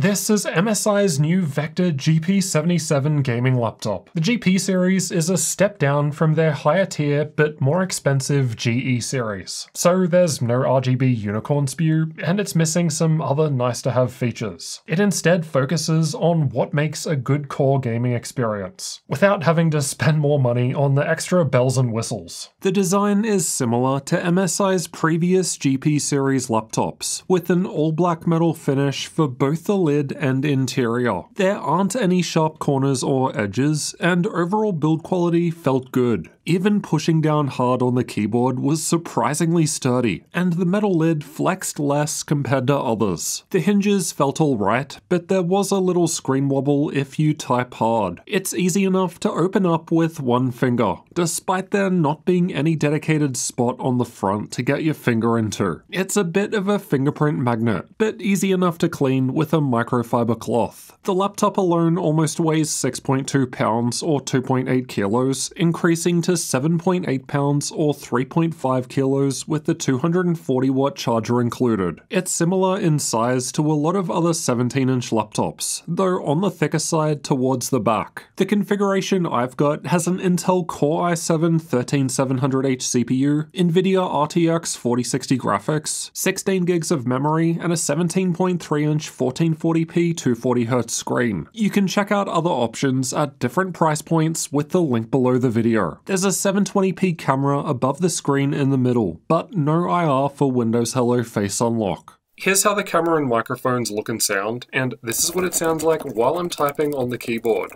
This is MSI's new Vector GP77 gaming laptop. The GP series is a step down from their higher tier but more expensive GE series. So there's no RGB unicorn spew, and it's missing some other nice to have features. It instead focuses on what makes a good core gaming experience, without having to spend more money on the extra bells and whistles. The design is similar to MSI's previous GP series laptops, with an all black metal finish for both the lid and interior. There aren't any sharp corners or edges, and overall build quality felt good. Even pushing down hard on the keyboard was surprisingly sturdy, and the metal lid flexed less compared to others. The hinges felt alright, but there was a little screen wobble if you type hard. It's easy enough to open up with one finger, despite there not being any dedicated spot on the front to get your finger into. It's a bit of a fingerprint magnet, but easy enough to clean with a microfiber cloth. The laptop alone almost weighs 6.2 pounds or 2.8 kilos, increasing to 7.8 pounds or 3.5 kilos with the 240 watt charger included. It's similar in size to a lot of other 17-inch laptops, though on the thicker side towards the back. The configuration I've got has an Intel Core i7-13700H CPU, Nvidia RTX 4060 graphics, 16 gigs of memory, and a 17.3-inch 1440p 240Hz screen. You can check out other options at different price points with the link below the video. There's a 720p camera above the screen in the middle, but no IR for Windows Hello Face Unlock. Here's how the camera and microphones look and sound, and this is what it sounds like while I'm typing on the keyboard.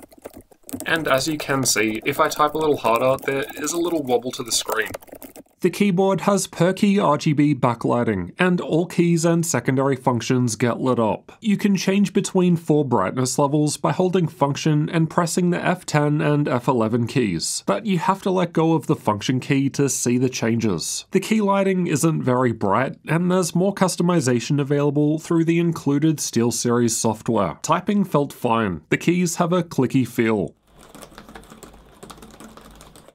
And as you can see, if I type a little harder, there is a little wobble to the screen. The keyboard has per-key RGB backlighting, and all keys and secondary functions get lit up. You can change between 4 brightness levels by holding function and pressing the F10 and F11 keys, but you have to let go of the function key to see the changes. The key lighting isn't very bright, and there's more customization available through the included SteelSeries software. Typing felt fine. The keys have a clicky feel.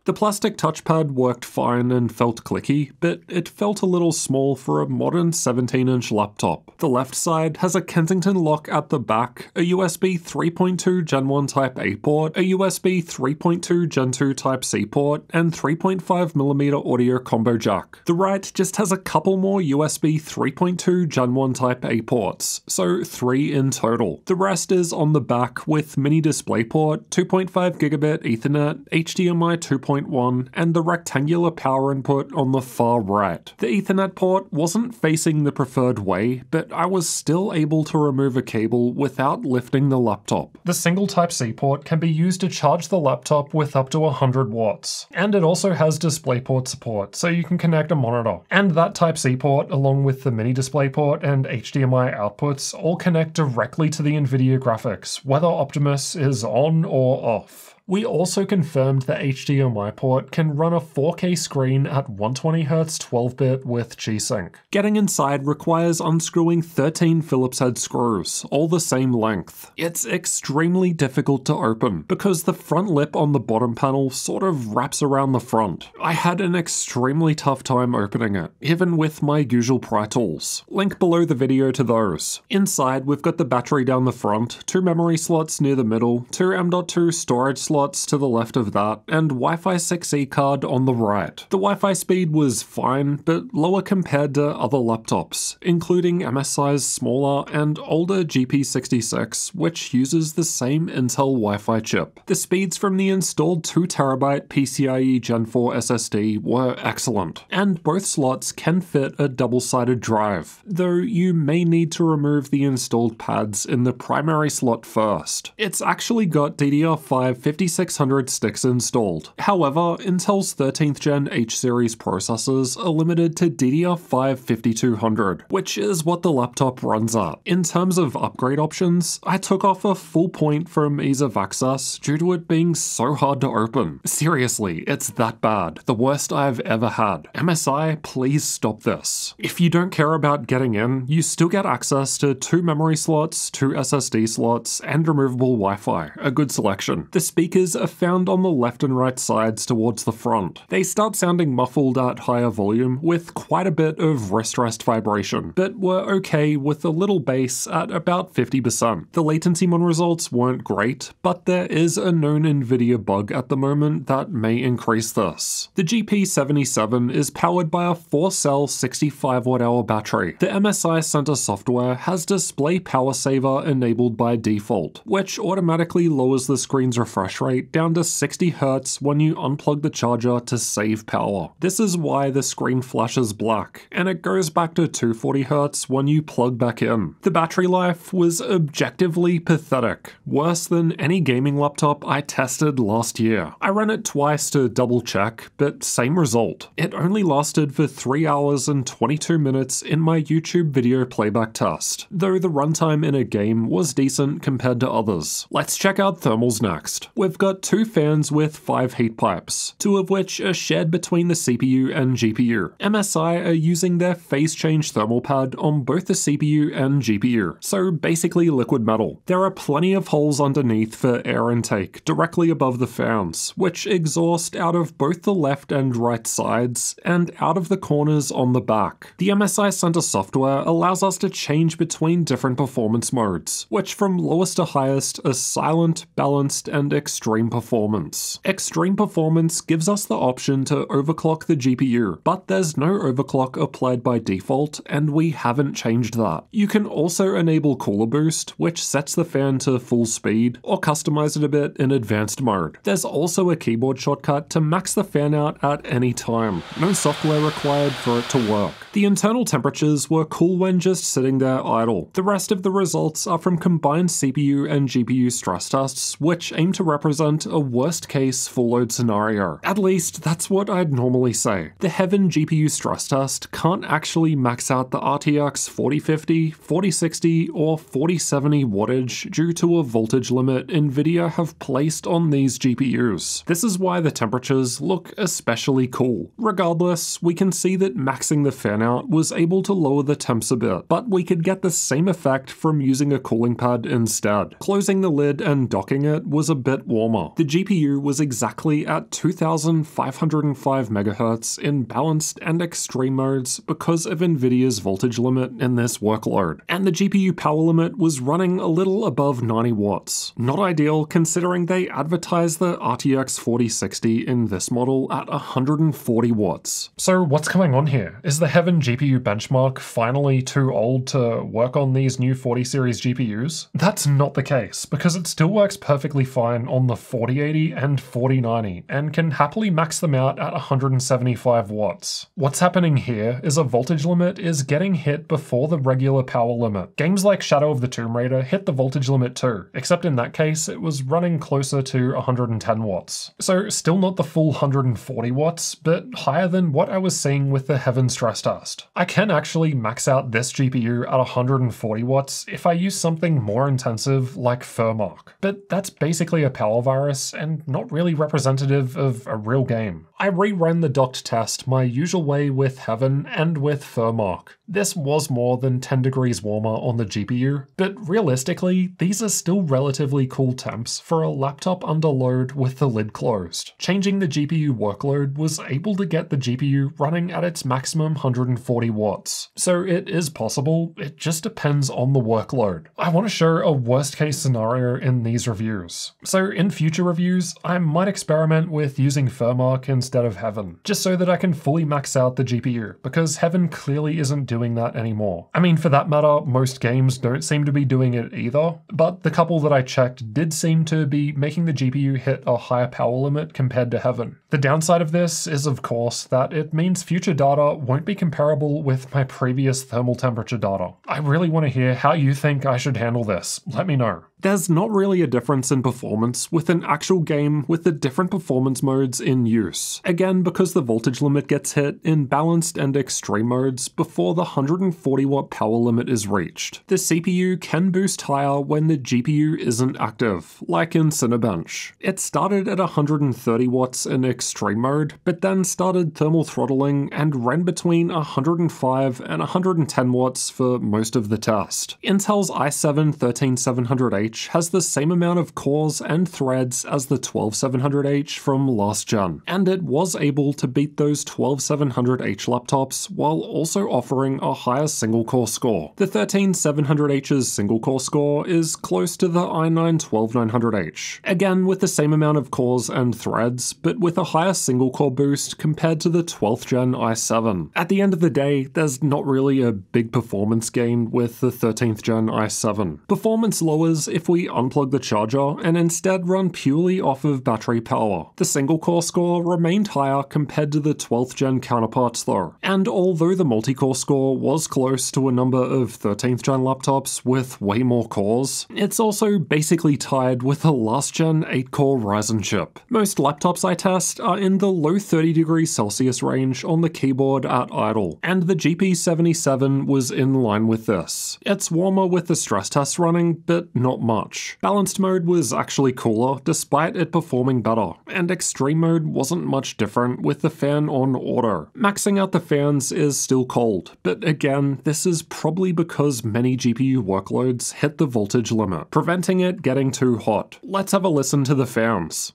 The plastic touchpad worked fine and felt clicky, but it felt a little small for a modern 17-inch laptop. The left side has a Kensington lock at the back, a USB 3.2 Gen 1 Type A port, a USB 3.2 Gen 2 Type C port, and 3.5mm audio combo jack. The right just has a couple more USB 3.2 Gen 1 Type A ports, so 3 in total. The rest is on the back with mini DisplayPort, 2.5GB Ethernet, HDMI 2.0, and the rectangular power input on the far right. The Ethernet port wasn't facing the preferred way, but I was still able to remove a cable without lifting the laptop. The single Type-C port can be used to charge the laptop with up to 100 watts, and it also has DisplayPort support, so you can connect a monitor. And that Type-C port, along with the mini DisplayPort and HDMI outputs, all connect directly to the Nvidia graphics, whether Optimus is on or off. We also confirmed the HDMI port can run a 4K screen at 120Hz 12-bit with G-Sync. Getting inside requires unscrewing 13 Phillips head screws, all the same length. It's extremely difficult to open because the front lip on the bottom panel sort of wraps around the front. I had an extremely tough time opening it, even with my usual pry tools. Link below the video to those. Inside, we've got the battery down the front, 2 memory slots near the middle, 2 M.2 storage slots to the left of that, and Wi-Fi 6E card on the right. The Wi-Fi speed was fine, but lower compared to other laptops, including MSI's smaller and older GP66, which uses the same Intel Wi-Fi chip. The speeds from the installed 2TB PCIe Gen 4 SSD were excellent, and both slots can fit a double-sided drive, though you may need to remove the installed pads in the primary slot first. It's actually got DDR5 5600 sticks installed. However, Intel's 13th Gen H series processors are limited to DDR5 5200, which is what the laptop runs at. In terms of upgrade options, I took off a full point from ease of access due to it being so hard to open. Seriously, it's that bad. The worst I've ever had. MSI, please stop this. If you don't care about getting in, you still get access to 2 memory slots, 2 SSD slots, and removable Wi-Fi, a good selection. The speaker speakers are found on the left and right sides towards the front. They start sounding muffled at higher volume with quite a bit of wrist vibration, but were okay with a little bass at about 50%. The latencymon results weren't great, but there is a known Nvidia bug at the moment that may increase this. The GP77 is powered by a 4-cell 65Wh battery. The MSI Center software has display power saver enabled by default, which automatically lowers the screen's refresh rate down to 60Hz when you unplug the charger to save power. This is why the screen flashes black, and it goes back to 240Hz when you plug back in. The battery life was objectively pathetic, worse than any gaming laptop I tested last year. I ran it twice to double check, but same result. It only lasted for 3 hours and 22 minutes in my YouTube video playback test, though the runtime in a game was decent compared to others. Let's check out thermals next. We've got 2 fans with 5 heat pipes, 2 of which are shared between the CPU and GPU. MSI are using their phase change thermal pad on both the CPU and GPU, so basically liquid metal. There are plenty of holes underneath for air intake directly above the fans, which exhaust out of both the left and right sides and out of the corners on the back. The MSI Center software allows us to change between different performance modes, which from lowest to highest are silent, balanced, and extreme performance. Extreme performance gives us the option to overclock the GPU, but there's no overclock applied by default, and we haven't changed that. You can also enable cooler boost, which sets the fan to full speed, or customize it a bit in advanced mode. There's also a keyboard shortcut to max the fan out at any time. No software required for it to work. The internal temperatures were cool when just sitting there idle. The rest of the results are from combined CPU and GPU stress tests, which aim to represent a worst case full load scenario. At least that's what I'd normally say. The Heaven GPU stress test can't actually max out the RTX 4050, 4060, or 4070 wattage due to a voltage limit Nvidia have placed on these GPUs. This is why the temperatures look especially cool. Regardless, we can see that maxing the fan out was able to lower the temps a bit, but we could get the same effect from using a cooling pad instead. Closing the lid and docking it was a bit warmer. The GPU was exactly at 2505 MHz in balanced and extreme modes because of Nvidia's voltage limit in this workload, and the GPU power limit was running a little above 90 watts. Not ideal considering they advertise the RTX 4060 in this model at 140 watts. So what's going on here? Is the Heaven GPU benchmark finally too old to work on these new 40 series GPUs? That's not the case, because it still works perfectly fine on the 4080 and 4090, and can happily max them out at 175 watts. What's happening here is a voltage limit is getting hit before the regular power limit. Games like Shadow of the Tomb Raider hit the voltage limit too, except in that case it was running closer to 110 watts. So still not the full 140 watts, but higher than what I was seeing with the Heaven stress test. I can actually max out this GPU at 140 watts if I use something more intensive like FurMark, but that's basically a power virus and not really representative of a real game. I re-ran the docked test my usual way with Heaven and with FurMark. This was more than 10 degrees warmer on the GPU, but realistically, these are still relatively cool temps for a laptop under load with the lid closed. Changing the GPU workload was able to get the GPU running at its maximum 140 watts. So it is possible, it just depends on the workload. I want to show a worst case scenario in these reviews. So in future reviews, I might experiment with using FurMark instead of Heaven, just so that I can fully max out the GPU, because Heaven clearly isn't doing that anymore. I mean, for that matter, most games don't seem to be doing it either, but the couple that I checked did seem to be making the GPU hit a higher power limit compared to Heaven. The downside of this is, of course, that it means future data won't be comparable with my previous thermal temperature data. I really want to hear how you think I should handle this. Let me know. There's not really a difference in performance with an actual game with the different performance modes in use. Again, because the voltage limit gets hit in balanced and extreme modes before the 140 watt power limit is reached. The CPU can boost higher when the GPU isn't active, like in Cinebench. It started at 130 watts in extreme mode, but then started thermal throttling and ran between 105 and 110 watts for most of the test. Intel's i7-13700H 4060H has the same amount of cores and threads as the 12700H from last gen, and it was able to beat those 12700H laptops while also offering a higher single core score. The 13700H's single core score is close to the i9-12900H, again with the same amount of cores and threads, but with a higher single core boost compared to the 12th gen i7. At the end of the day, there's not really a big performance gain with the 13th gen i7. Performance lowers if we unplug the charger and instead run purely off of battery power. The single core score remained higher compared to the 12th gen counterparts though, and although the multi-core score was close to a number of 13th gen laptops with way more cores, it's also basically tied with a last gen 8-core Ryzen chip. Most laptops I test are in the low 30 degrees Celsius range on the keyboard at idle, and the GP77 was in line with this. It's warmer with the stress tests running, but not much. Balanced mode was actually cooler despite it performing better, and extreme mode wasn't much different with the fan on auto. Maxing out the fans is still cold, but again, this is probably because many GPU workloads hit the voltage limit, preventing it getting too hot. Let's have a listen to the fans.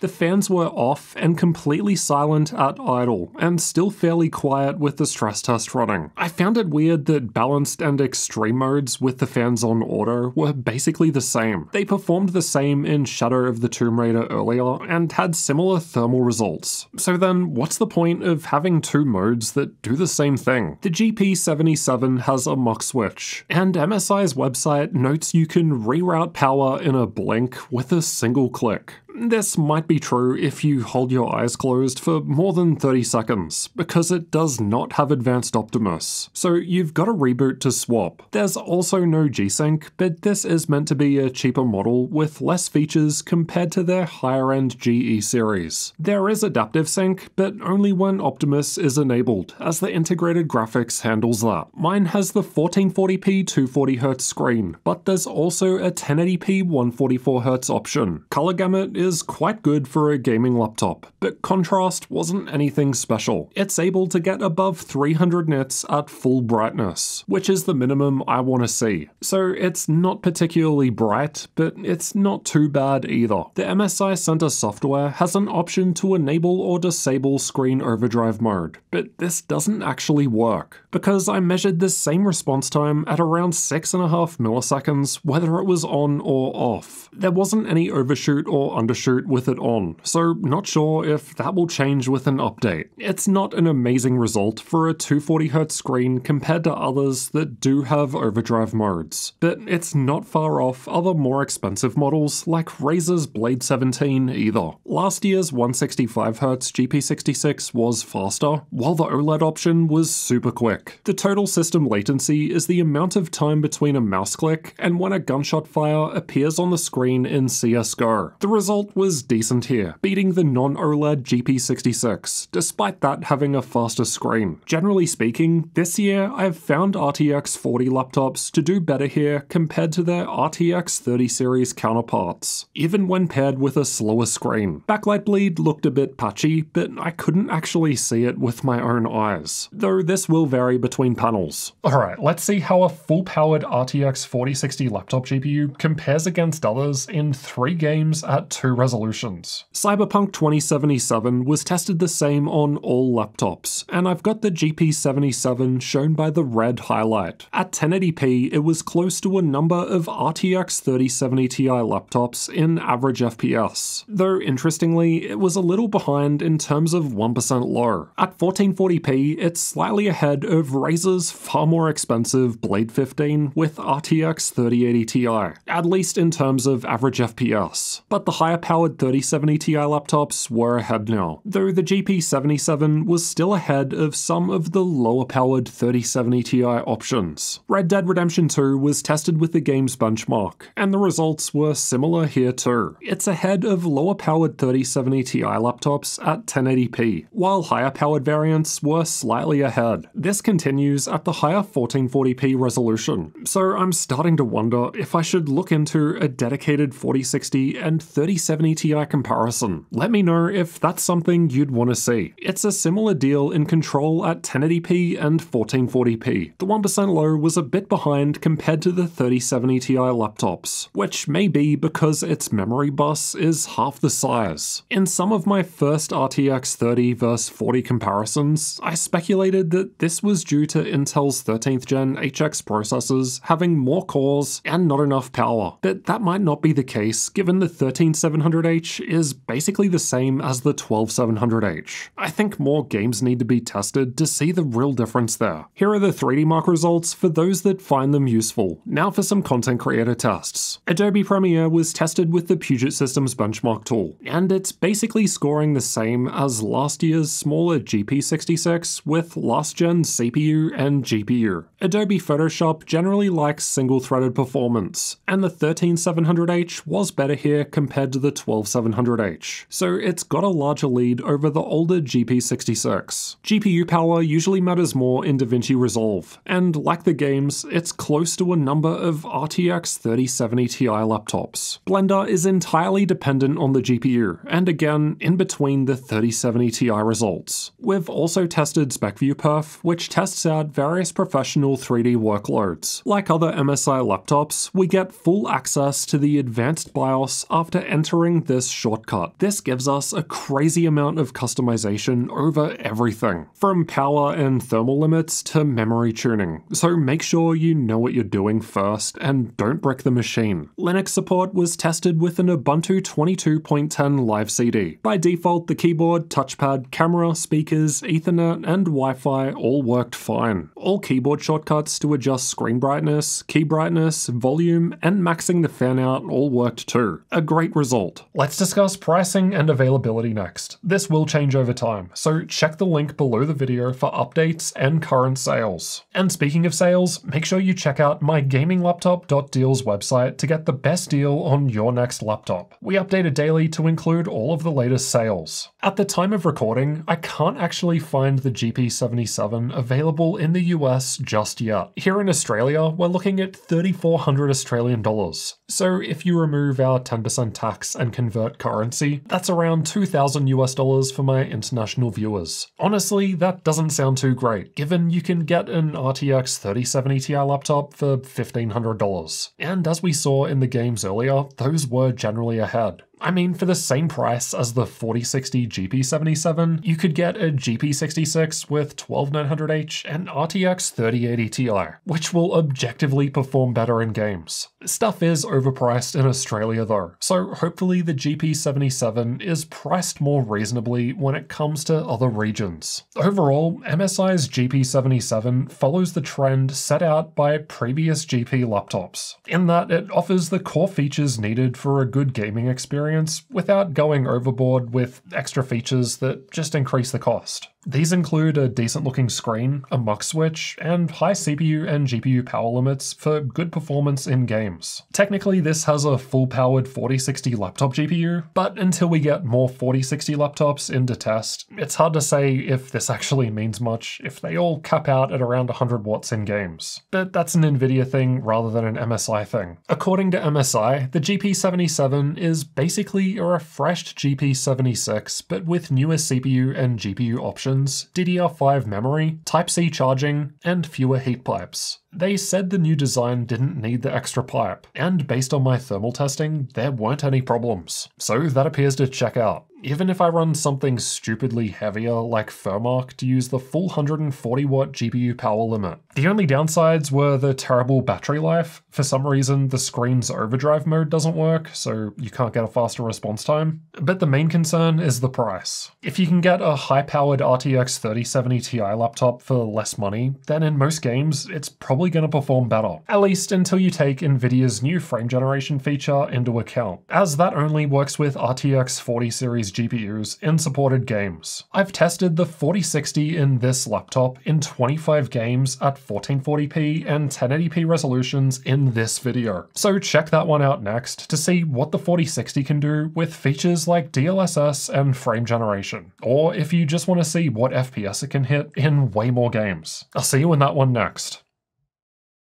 The fans were off and completely silent at idle, and still fairly quiet with the stress test running. I found it weird that balanced and extreme modes with the fans on auto were basically the same. They performed the same in Shadow of the Tomb Raider earlier and had similar thermal results. So then what's the point of having two modes that do the same thing? The GP77 has a MUX switch, and MSI's website notes you can reroute power in a blink with a single click. This might be true if you hold your eyes closed for more than 30 seconds, because it does not have advanced Optimus, so you've got to reboot to swap. There's also no G-Sync, but this is meant to be a cheaper model with less features compared to their higher end GE series. There is adaptive sync, but only when Optimus is enabled, as the integrated graphics handles that. Mine has the 1440p 240Hz screen, but there's also a 1080p 144Hz option. Color gamut is quite good for a gaming laptop, but contrast wasn't anything special. It's able to get above 300 nits at full brightness, which is the minimum I want to see. So it's not particularly bright, but it's not too bad either. The MSI Center software has an option to enable or disable screen overdrive mode, but this doesn't actually work, because I measured the same response time at around 6.5 milliseconds whether it was on or off. There wasn't any overshoot or undershoot with it on, so not sure if that will change with an update. It's not an amazing result for a 240Hz screen compared to others that do have overdrive modes, but it's not far off other more expensive models like Razer's Blade 17 either. Last year's 165Hz GP66 was faster, while the OLED option was super quick. The total system latency is the amount of time between a mouse click and when a gunshot fire appears on the screen in CSGO. The result was decent here, beating the non-OLED GP66, despite that having a faster screen. Generally speaking, this year I've found RTX 40 laptops to do better here compared to their RTX 30 series counterparts, even when paired with a slower screen. Backlight bleed looked a bit patchy, but I couldn't actually see it with my own eyes, though this will vary between panels. Alright, let's see how a full-powered RTX 4060 laptop GPU compares against others in 3 games at 2 resolutions. Cyberpunk 2077 was tested the same on all laptops, and I've got the GP77 shown by the red highlight. At 1080p, it was close to a number of RTX 3070 Ti laptops in average FPS, though interestingly, it was a little behind in terms of 1% low. At 1440p, it's slightly ahead of Razer's far more expensive Blade 17 with RTX 3080 Ti, at least in terms of average FPS, but the higher powered 3070 Ti laptops were ahead now, though the GP77 was still ahead of some of the lower powered 3070 Ti options. Red Dead Redemption 2 was tested with the game's benchmark, and the results were similar here too. It's ahead of lower powered 3070 Ti laptops at 1080p, while higher powered variants were slightly ahead. This continues at the higher 1440p resolution, so I'm starting to wonder if I should look into a dedicated 4060 and 3070 Ti comparison. Let me know if that's something you'd want to see. It's a similar deal in control at 1080p and 1440p. The 1% low was a bit behind compared to the 3070 Ti laptops, which may be because its memory bus is half the size. In some of my first RTX 30 vs 40 comparisons, I speculated that this was due to Intel's 13th gen HX processors having more cores and not enough power, but that might not be the case given the 13700H is basically the same as the 12700H. I think more games need to be tested to see the real difference there. Here are the 3D Mark results for those that find them useful. Now for some content creator tests. Adobe Premiere was tested with the Puget Systems benchmark tool, and it's basically scoring the same as last year's smaller GP66 with last gen CPU and GPU. Adobe Photoshop generally likes single-threaded performance, and the 13700H was better here compared to the 12700H, so it's got a larger lead over the older GP66. GPU power usually matters more in DaVinci Resolve, and like the games, it's close to a number of RTX 3070 Ti laptops. Blender is entirely dependent on the GPU, and again, in between the 3070 Ti results. We've also tested SpecViewPerf, which tests out various professional 3D workloads. Like other MSI laptops, we get full access to the advanced BIOS after entering this shortcut. This gives us a crazy amount of customization over everything, from power and thermal limits to memory tuning, so make sure you know what you're doing first and don't brick the machine. Linux support was tested with an Ubuntu 22.10 Live CD. By default, the keyboard, touchpad, camera, speakers, Ethernet, and Wi-Fi all worked fine. All keyboard shortcuts to adjust screen brightness, key brightness, volume, and maxing the fan out all worked too. A great result. Let's discuss pricing and availability next. This will change over time, so check the link below the video for updates and current sales. And speaking of sales, make sure you check out my gaminglaptop.deals website to get the best deal on your next laptop. We update it daily to include all of the latest sales. At the time of recording, I can't actually find the GP77 available in the US just yet. Here in Australia, we're looking at $3,400 Australian dollars. So if you remove our 10% tax and convert currency, that's around $2,000 US dollars for my international viewers. Honestly, that doesn't sound too great, given you can get an RTX 3070 Ti laptop for $1,500. And as we saw in the games earlier, those were generally ahead. I mean, for the same price as the 4060 GP77, you could get a GP66 with 12900H and RTX 3080 Ti, which will objectively perform better in games. Stuff is overpriced in Australia though, so hopefully the GP77 is priced more reasonably when it comes to other regions. Overall, MSI's GP77 follows the trend set out by previous GP laptops, in that it offers the core features needed for a good gaming experience without going overboard with extra features that just increase the cost. These include a decent looking screen, a MUX switch, and high CPU and GPU power limits for good performance in games. Technically this has a full powered 4060 laptop GPU, but until we get more 4060 laptops into test, it's hard to say if this actually means much if they all cap out at around 100 watts in games. But that's an Nvidia thing rather than an MSI thing. According to MSI, the GP77 is basically a refreshed GP76 but with newer CPU and GPU options, DDR5 memory, Type-C charging, and fewer heat pipes. They said the new design didn't need the extra pipe, and based on my thermal testing, there weren't any problems. So that appears to check out. Even if I run something stupidly heavier like FurMark to use the full 140 watt GPU power limit. The only downsides were the terrible battery life. For some reason, the screen's overdrive mode doesn't work, so you can't get a faster response time. But the main concern is the price. If you can get a high-powered RTX 3070 Ti laptop for less money, then in most games, it's probably probably going to perform better, at least until you take Nvidia's new frame generation feature into account, as that only works with RTX 40 series GPUs in supported games. I've tested the 4060 in this laptop in 25 games at 1440p and 1080p resolutions in this video, so check that one out next to see what the 4060 can do with features like DLSS and frame generation, or if you just want to see what FPS it can hit in way more games. I'll see you in that one next.